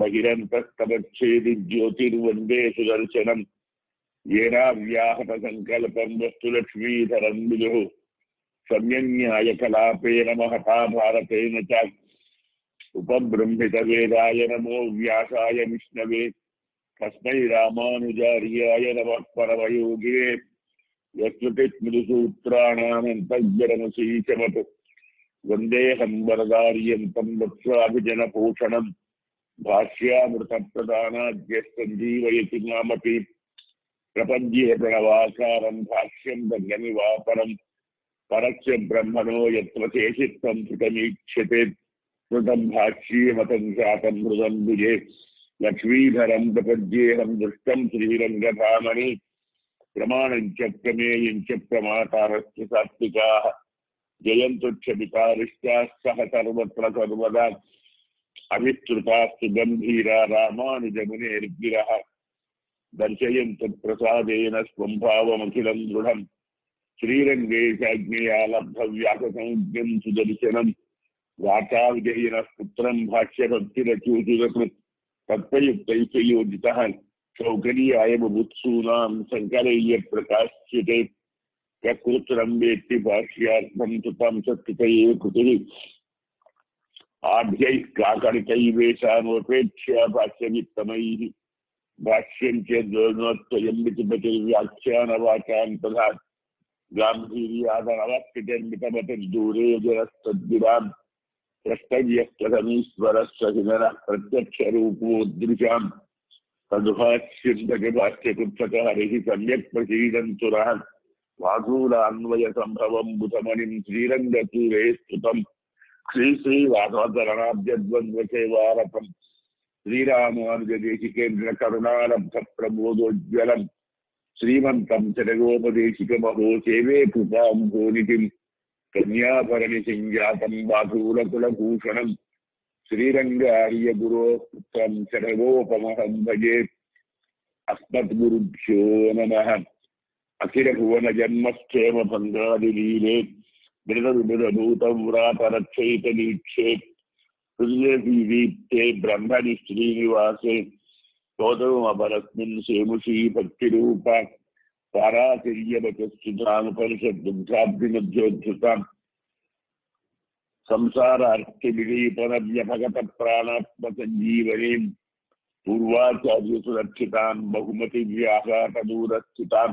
బహిరంతస్తవచ్చేది జ్యోతిర్వందే సుదర్శనం ఏనా వ్యాహత సంకల్పం వస్తులక్ష్మీధరం విదుః సమ్యన్యాయ కలాపేన మహతా భారతేన చ ఉపబ్రహ్మిత వేదాయ నమో వ్యాసాయ విష్ణవే తస్మై రామానుజార్యాయ నమః పరమయోగినే యస్య స్మృతిసూత్రాణామంతఃగరమశీచవత్ వందేహం వరదార్యం తం వత్సాభిజనపోషణం భాష్యామృతప్రదానాద్య సంజీవయతి మామపి ప్రపద్యే ప్రణవాకారం భాష్యం దంగమివాపరం పరస్య బ్రహ్మణో యత్వశేషిత్వం కృతమీక్షతే కృతం భాష్యేమతం జాతం మృతం ద్విజే లక్ష్మీధరం ప్రపద్యేహం దృష్టం శ్రీరంగధామణి ప్రమాణం చ ప్రమేయం చ ప్రమాతారస్య సాత్వికాః జయంతు క్షమితారిష్టాః సహ సర్వత్ర సర్వదా అవిస్తృతాస్తు గంభీరా రామానుజమునేర్గిరః దర్శయంతు ప్రసాదేన స్వం భావమఖిలం దృఢం శ్రీరంగే సాజ్ఞేయాలబ్ధవ్యాససంజ్ఞం సుదర్శనం వాచా విజయనః పుత్రం భాష్యభక్తిరచూచురకృత్ తత్పయుక్తైకయోజితః సౌకర్యాయ బుభుత్సూనాం సంకరయ్య ప్రకాశ్యతే యకృత్రం వేత్తి భాష్యార్థం తాం సత్కృతయే కృతిః ఆభ్యై కాకరికైవేషానుపేక్ష భాష్యమిత్తమైః భాష్యం చేద్వయమితి వ్యాఖ్యానవాచాం తథా గాంభీర్యాదనవక్తిర్మితమతిర్దూరే జనస్తద్విరాం ప్రష్టవ్యస్తమీశ్వరస్వహినర ప్రత్యక్షరూపోదృశాం తద్భాష్యంధకభాష్యకృత్సక హరిః సమ్యక్ ప్రసీదంతు రః వాధూలాన్వయ సంభవం బుధమణిం శ్రీరంగతీరే స్తుతం శ్రీ శ్రీ వాసవతరణాబ్జద్వంద్వసేవారతం శ్రీరామానుజదేశికేంద్ర కరుణారబ్ధ ప్రబోధోజ్వలం శ్రీమంతం చరగోపదేశికమహో సేవే కృపాం భోనితిం కన్యాభరణి సంజాతం వాధూలకులభూషణం శ్రీరంగార్య గురో పుత్రం చరగోపమహం భజే అస్మత్ గురుభ్యో నమః అఖిల భువన జన్మస్థేమ భంగాదిలీలే ృతవ్రాతరక్షైతీక్షే హృదయీప్తే బ్రహ్మణి శ్రీనివాసే గౌతమపరస్మిన్ సేముషీ భక్తిరూప పారాతిర్యవచస్తుధానుపనిషద్దుగ్ధాభిమధ్యోద్ధృత సంసారార్తివిలీపనవ్యభగత ప్రాణాత్మసంజీవనీ పూర్వాచార్యసురక్షితాన్ బహుమతి వ్యాఘాతదూరస్థితాం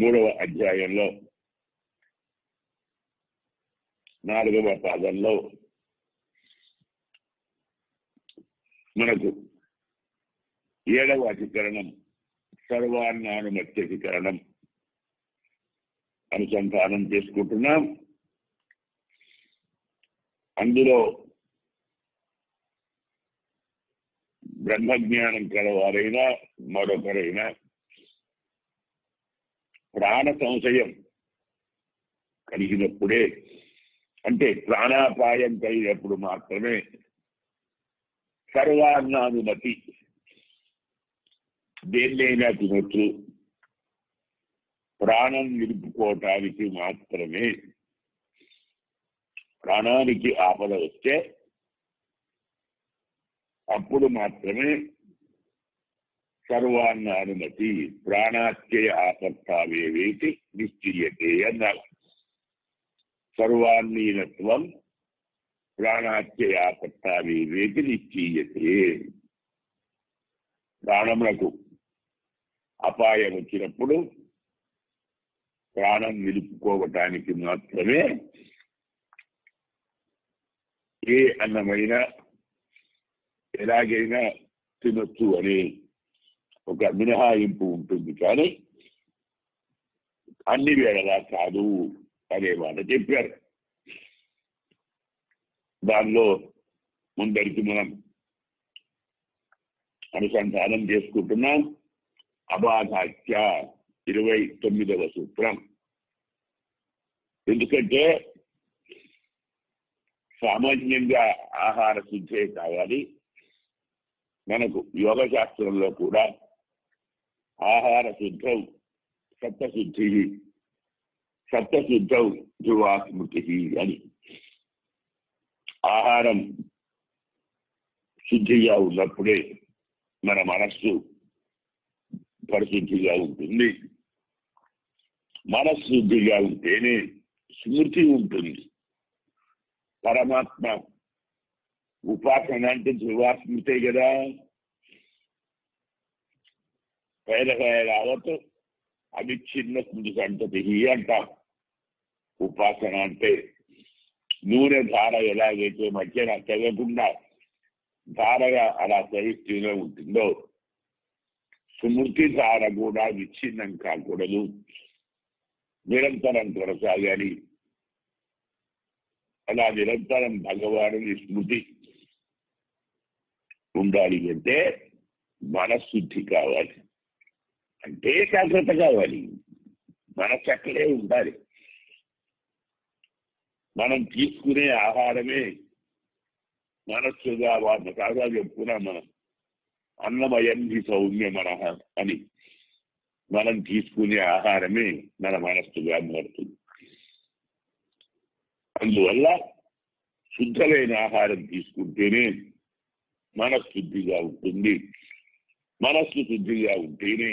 3వ అధ్యాయంలో 4వ పాదంలో మనకు 7వ అధికరణం సర్వాన్నానుమతి అధికరణం అనుసంధానం చేసుకుంటున్నాం. అందులో బ్రహ్మజ్ఞానం కలవారైనా మరొకరైనా ప్రాణ సంశయం కలిగినప్పుడే, అంటే ప్రాణాపాయం కలిగినప్పుడు మాత్రమే సర్వాన్నానుమతి, దేన్నైనా తినొచ్చు, ప్రాణం నిలుపుకోవటానికి మాత్రమే, ప్రాణానికి ఆపద వస్తే అప్పుడు మాత్రమే సర్వాన్నానుమతి, ప్రాణాత్యయ ఆపత్తావేవేతి నిశ్చీయతే అన్నారు. సర్వాన్నీనత్వం ప్రాణాత్యయ ఆపత్తావేవేతి నిశ్చీయతే. ప్రాణములకు అపాయం వచ్చినప్పుడు ప్రాణం నిలుపుకోవటానికి మాత్రమే ఏ అన్నమైనా ఎలాగైనా తినొచ్చు అని ఒక మినహాయింపు ఉంటుంది, కానీ అన్ని వేళలా కాదు అనే మాట చెప్పారు. దానిలో ముందరికి మనం అనుసంధానం చేసుకుంటున్నాం. అబాధాఖ్య 29వ సూత్రం. ఎందుకంటే సామాన్యంగా ఆహార శుద్ధే కావాలి. మనకు యోగ శాస్త్రంలో కూడా ఆహార శుద్ధం సప్తశుద్ధి, సప్తశుద్ధం ధ్రువాస్మృతి అని. ఆహారం శుద్ధిగా ఉన్నప్పుడే మన మనస్సు పరిశుద్ధిగా ఉంటుంది. మనస్సు శుద్ధిగా ఉంటేనే స్మృతి ఉంటుంది. పరమాత్మ ఉపాసన అంటే ధ్రువాస్మృతే కదా. పేదగాయలతో అవిచ్ఛిన్న స్మృతి సంతతి అంటాం. ఉపాసన అంటే నూనె ధార ఎలాగైతే మధ్యన తెగకుండా ధారగా అలా చరిస్తూనే ఉంటుందో స్మృతి ధార కూడా విచ్ఛిన్నం కాకూడదు, నిరంతరం కొనసాగాలి. అలా నిరంతరం భగవానుని స్మృతి ఉండాలి అంటే మనశుద్ధి కావాలి, అంటే ఏకాగ్రత కావాలి. మనసు అక్కడే ఉండాలి. మనం తీసుకునే ఆహారమే మనస్సుగా వాటి కాగా చెప్పుకున్నాం. మనం అన్నమయం హి సౌమ్య మనః అని. మనం తీసుకునే ఆహారమే మన మనస్సుగా మారుతుంది. అందువల్ల శుద్ధమైన ఆహారం తీసుకుంటేనే మనశుద్ధిగా ఉంటుంది. మనస్సు శుద్ధిగా ఉంటేనే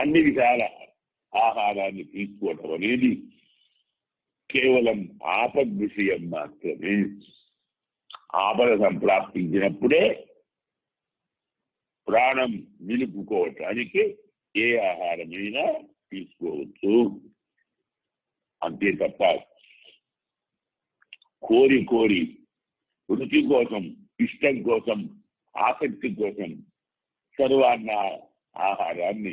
అన్ని విధాల ఆహారాన్ని తీసుకోవటం అనేది కేవలం ఆపద్విషయం మాత్రమే. ఆపద సంప్రాప్తించినప్పుడే ప్రాణం నిలుపుకోవటానికి ఏ ఆహారమైనా తీసుకోవచ్చు. అంతే తప్ప కోరి కోరి రుచి కోసం, ఇష్టం కోసం, ఆసక్తి కోసం సర్వాన్న ఆహారాన్ని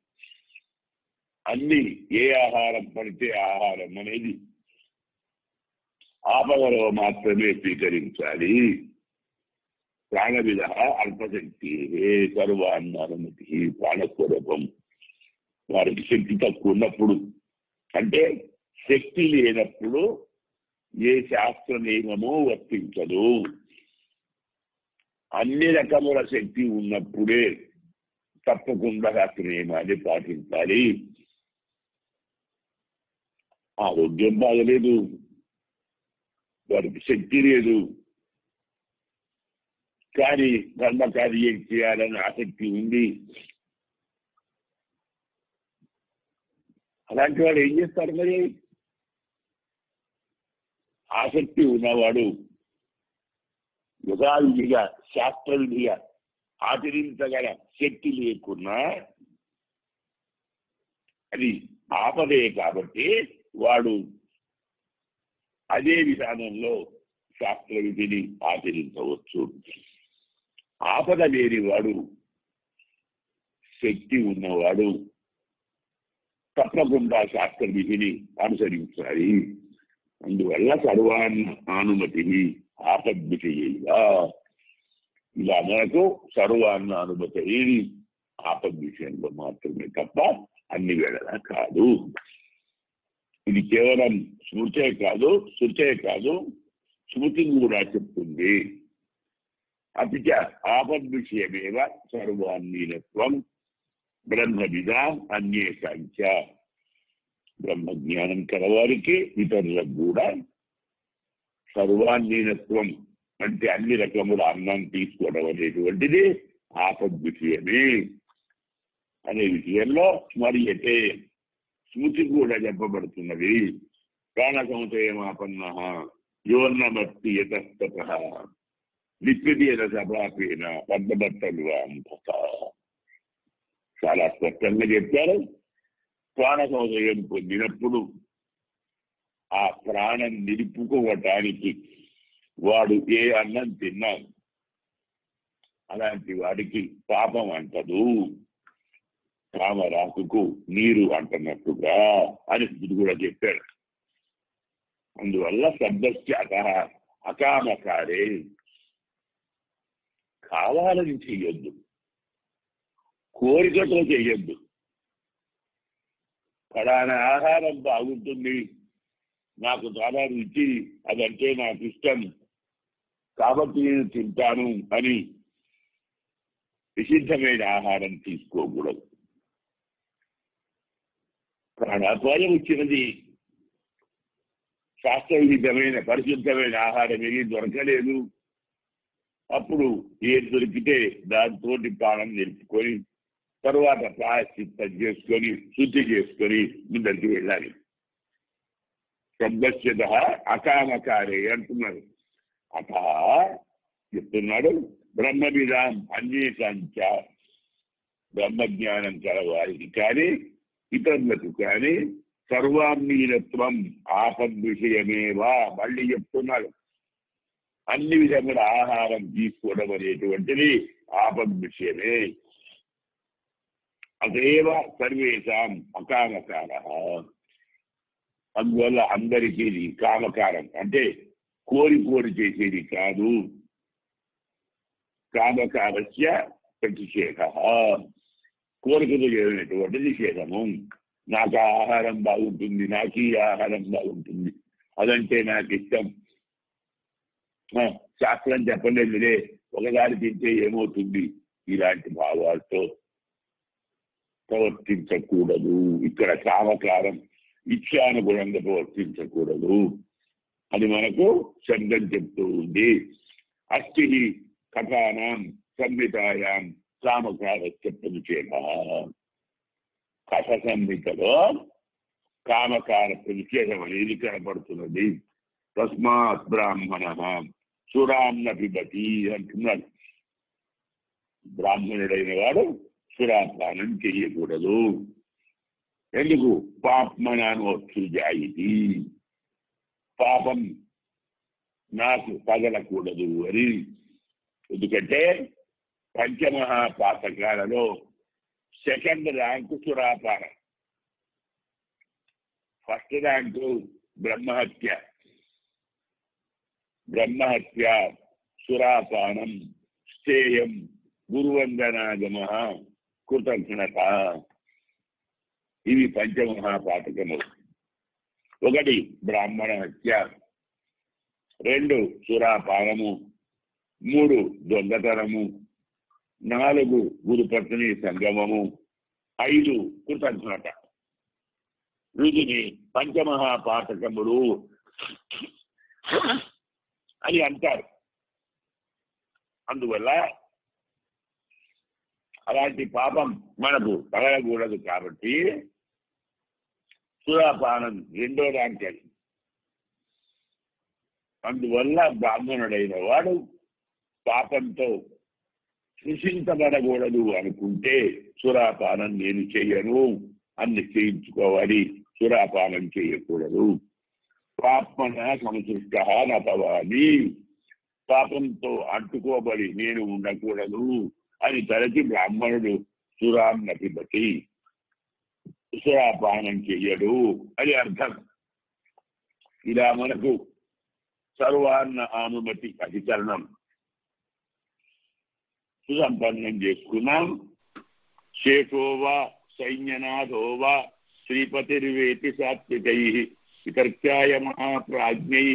అన్ని ఏ ఆహారం పడితే ఆహారం అనేది ఆపదలో మాత్రమే స్వీకరించాలి. ప్రాణవిధ అల్పశక్తి సర్వాన్నరమతి, ప్రాణస్వరూపం వారికి శక్తి తక్కువ ఉన్నప్పుడు, అంటే శక్తి లేనప్పుడు ఏ శాస్త్ర నియమము వర్తించదు. అన్ని రకముల శక్తి ఉన్నప్పుడే తప్పకుండా శాస్త్ర నియమాన్ని పాటించాలి. ఆరోగ్యం బాగలేదు, వారికి శక్తి లేదు, కానీ ధర్మకార్యం చేయాలని ఆసక్తి ఉంది, అలాంటి వాడు ఏం చేస్తారు? మరి ఆసక్తి ఉన్నవాడు యథావిధిగా శాస్త్రవిధిగా ఆచరించగల శక్తి లేకున్నా అది ఆపదే. కాబట్టి వాడు అదే విధానంలో శాస్త్ర విధిని ఆచరించవచ్చు. ఆపద లేని వాడు, శక్తి ఉన్నవాడు తప్పకుండా శాస్త్ర విధిని అనుసరించాలి. అందువల్ల సర్వాన్న అనుమతి ఆపద్విషయ, ఇలా మనకు సర్వాన్న అనుమతి అనేది ఆపద్విషయంలో మాత్రమే తప్ప అన్ని వేళలా కాదు. ఇది కేవలం శృతే కాదు, శృతే కాదు, స్మృతిని కూడా చెప్తుంది. अपि च आपद्विषयमेव सर्वान्मीलत्वं ब्रह्मविदा अन्येषां च ब्रह्मज्ञानं कलवारिके इतरलकु कूडा सर्वान्मीलत्वं అంటే అన్ని రకముల అన్నం తీసుకోవడం అనేటువంటిది ఆపద్విషయమే అనే విషయంలో మరి అంటే స్మృతి కూడా చెప్పబడుతున్నది. ప్రాణసంశయమాపన్న యోన్నమర్తి యతస్తత నిత్యదీన సభాపేన పద్మభట్టలు అంత చాలా స్పష్టంగా చెప్పారు. ప్రాణసంశయం పొందినప్పుడు ఆ ప్రాణం నిలుపుకోవటానికి వాడు ఏ అన్నం తిన్నాడు అలాంటి వాడికి పాపం అంటదు, కామరాకుకు నీరు అంటున్నట్టుగా అని బుద్ధుడు కూడా చెప్పాడు. అందువల్ల శబ్దస్య అకామకారే కావాలని చెయ్యొద్దు, కోరికతో చెయ్యొద్దు. పడాన ఆహారం బాగుంటుంది, నాకు ద్వారా రుచి, అదంటే నాకు ఇష్టం కాబట్టి నేను తింటాను అని విశిద్ధమైన ఆహారం తీసుకోకూడదు. ప్రాణాపాయం వచ్చినది, శాస్త్రవిహితమైన పరిశుద్ధమైన ఆహారం ఏది దొరకలేదు. అప్పుడు ఏది దొరికితే దాంతో ప్రాణం నిలుపుకొని తర్వాత ప్రాయశ్చిత్తం చేసుకొని శుద్ధి చేసుకొని ముందరికి వెళ్ళాలి. శబ్దస్యద అకామకారే అంటున్నారు. అత చెప్తున్నాడు బ్రహ్మవిదాం అన్యేషాంచ బ్రహ్మజ్ఞానం కలవారికి కానీ ఇతరులకు కానీ సర్వాంగీనత్వం ఆపద్విషయమేవా. మళ్ళీ చెప్తున్నాడు అన్ని విధముల ఆహారం తీసుకోవడం అనేటువంటిది ఆపద్విషయమే. అదేవ సర్వేషాం అకామకారః. అందువల్ల అందరికీ కామకారం అంటే కోరి చేసేది కాదు. కామకారస్య ప్రతిషేధ కోరికతో చేసినటువంటి నిషేధము. నాకు ఆహారం బాగుంటుంది, నాకు ఈ ఆహారం బాగుంటుంది, అదంటే నాకు ఇష్టం, శాస్త్రం చెప్పలేదులే, ఒకసారి తింటే ఏమవుతుంది, ఇలాంటి భావాలతో ప్రవర్తించకూడదు. ఇక్కడ కామకారం ఇచ్చానుగుణంగా ప్రవర్తించకూడదు అని మనకు శబ్దం చెప్తూ ఉంది. అస్థి కథానాం సంహితాయాం కామకారస్య ప్రతిషేధ. కథ సంహితలో కామకార ప్రతిషేధం అనేది కనపడుతున్నది. తస్మాత్ బ్రాహ్మణః సురాం న పిబతి అంటున్నాడు. బ్రాహ్మణుడైన వాడు సురాపానం చేయకూడదు. ఎందుకు? పాప్మనానోత్సృజాయితి, పాపం నాకు తగలకూడదు అని. ఎందుకంటే పంచమహా పాతకాలలో సెకండ్ ర్యాంకు సురాపానం, ఫస్ట్ ర్యాంకు బ్రహ్మహత్య. బ్రహ్మహత్య, సురాపానం, స్థేయం, గురువందనాజమహ, కృతంచనత, ఇవి పంచమహా పాతకములు. ఒకటి బ్రాహ్మణ హత్య, రెండు సురాపానము, మూడు దొంగతనము, నాలుగు గురుపత్ని సంగమము, ఐదు కృతజ్ఞత. వీటిని పంచమహా పాతకములు అని అంటారు. అందువల్ల అలాంటి పాపం మనకు తగలకూడదు. కాబట్టి సురాపానం రెండో ర్యాంక్ అని. అందువల్ల బ్రాహ్మణుడైన వాడు పాపంతో సృషించబడకూడదు అనుకుంటే సురాపానం నేను చెయ్యను అని నిశ్చయించుకోవాలి. సురాపానం చేయకూడదు. పాపన సంసృష్ట నతవాది, పాపంతో అడ్డుకోబడి నేను ఉండకూడదు అని తలచి బ్రాహ్మణుడు సురాం నపిబతి, సురాపానం చెయ్యడు అని అర్థం. ఇలా మనకు సర్వాన్న అనుమతి అధికరణం సుసంపన్నం చేసుకున్నాం. శేషోవా సైన్యనాథోవా శ్రీపతిర్వేతి సాత్వికై వితర్క్యాయ మహాప్రాజ్ఞై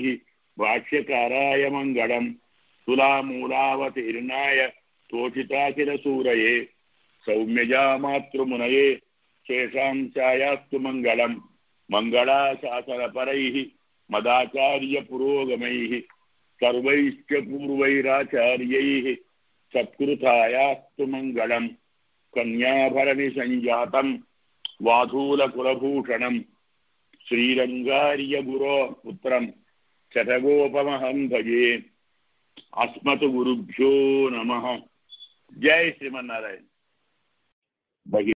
భాష్యకారాయ మంగళం तुला मूलावतीर्णाय तोचिताखिल सूरये सौम्यजा मातृमुनये शेषां चायास्तु मंगलम मंगलाशासन परैः मदाचार्य पुरोगमैः सर्वैश्च पूर्वैराचार्यैः सत्कृतायास्तु मंगलम कन्याभरणी संजातम वाधूलकुलभूषणम श्रीरंगार्य गुरो पुत्रम सठगोपमहं भजे अस्मत गुरुभ्यो नमः। जय श्रीमन नारायण।